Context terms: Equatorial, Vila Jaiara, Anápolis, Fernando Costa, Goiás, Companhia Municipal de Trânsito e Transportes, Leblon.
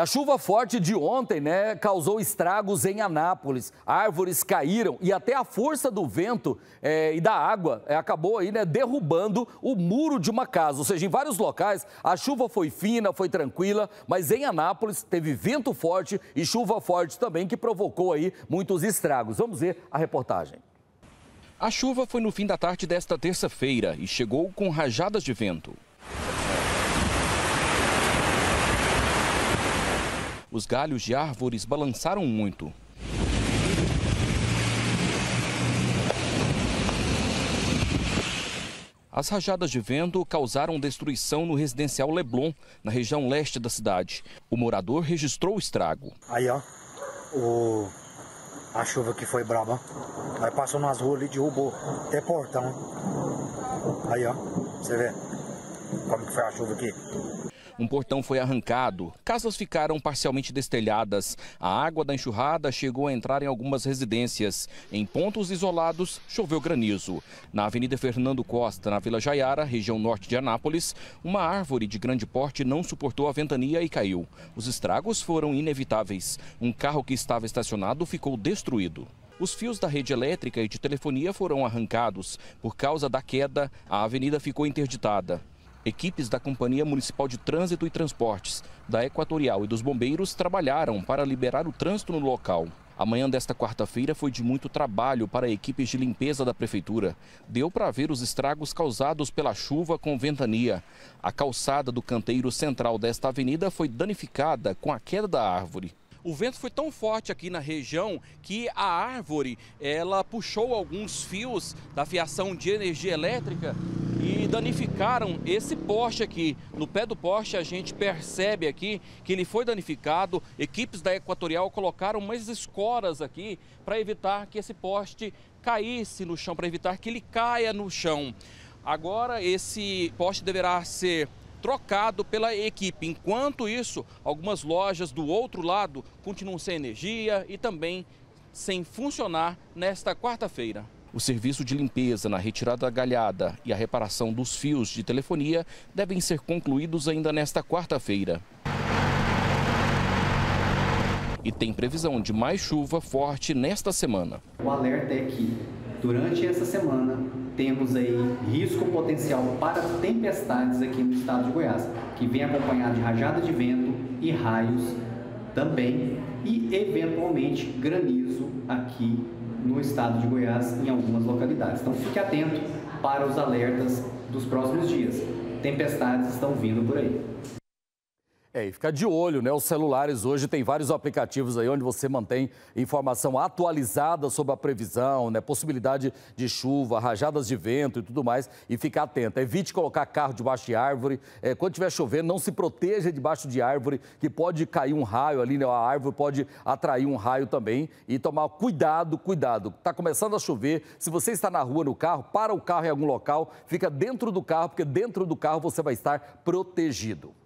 A chuva forte de ontem, causou estragos em Anápolis, árvores caíram e até a força do vento e da água acabou aí, derrubando o muro de uma casa. Ou seja, em vários locais a chuva foi fina, foi tranquila, mas em Anápolis teve vento forte e chuva forte também que provocou aí muitos estragos. Vamos ver a reportagem. A chuva foi no fim da tarde desta terça-feira e chegou com rajadas de vento. Os galhos de árvores balançaram muito. As rajadas de vento causaram destruição no residencial Leblon, na região leste da cidade. O morador registrou o estrago. Aí, ó, a chuva que foi braba. Aí passou nas ruas ali e derrubou até portão. Aí, ó, você vê como que foi a chuva aqui. Um portão foi arrancado, casas ficaram parcialmente destelhadas. A água da enxurrada chegou a entrar em algumas residências. Em pontos isolados, choveu granizo. Na Avenida Fernando Costa, na Vila Jaiara, região norte de Anápolis, uma árvore de grande porte não suportou a ventania e caiu. Os estragos foram inevitáveis. Um carro que estava estacionado ficou destruído. Os fios da rede elétrica e de telefonia foram arrancados. Por causa da queda, a avenida ficou interditada. Equipes da Companhia Municipal de Trânsito e Transportes, da Equatorial e dos bombeiros trabalharam para liberar o trânsito no local. A manhã desta quarta-feira foi de muito trabalho para equipes de limpeza da prefeitura. Deu para ver os estragos causados pela chuva com ventania. A calçada do canteiro central desta avenida foi danificada com a queda da árvore. O vento foi tão forte aqui na região que a árvore puxou alguns fios da fiação de energia elétrica e danificaram esse poste aqui. No pé do poste a gente percebe aqui que ele foi danificado. Equipes da Equatorial colocaram umas escoras aqui para evitar que esse poste caísse no chão, para evitar que ele caia no chão. Agora esse poste deverá ser trocado pela equipe. Enquanto isso, algumas lojas do outro lado continuam sem energia e também sem funcionar nesta quarta-feira. O serviço de limpeza na retirada da galhada e a reparação dos fios de telefonia devem ser concluídos ainda nesta quarta-feira. E tem previsão de mais chuva forte nesta semana. O alerta é que durante essa semana temos aí risco potencial para tempestades aqui no estado de Goiás, que vem acompanhado de rajada de vento e raios também e eventualmente granizo aqui no estado de Goiás em algumas localidades. Então fique atento para os alertas dos próximos dias. Tempestades estão vindo por aí. E fica de olho, Os celulares hoje tem vários aplicativos aí onde você mantém informação atualizada sobre a previsão, possibilidade de chuva, rajadas de vento e tudo mais. E fica atento, evite colocar carro debaixo de árvore. Quando estiver chovendo, não se proteja debaixo de árvore, que pode cair um raio ali, a árvore pode atrair um raio também. E tomar cuidado. Está começando a chover, se você está na rua, no carro, para o carro em algum local, fica dentro do carro, porque dentro do carro você vai estar protegido.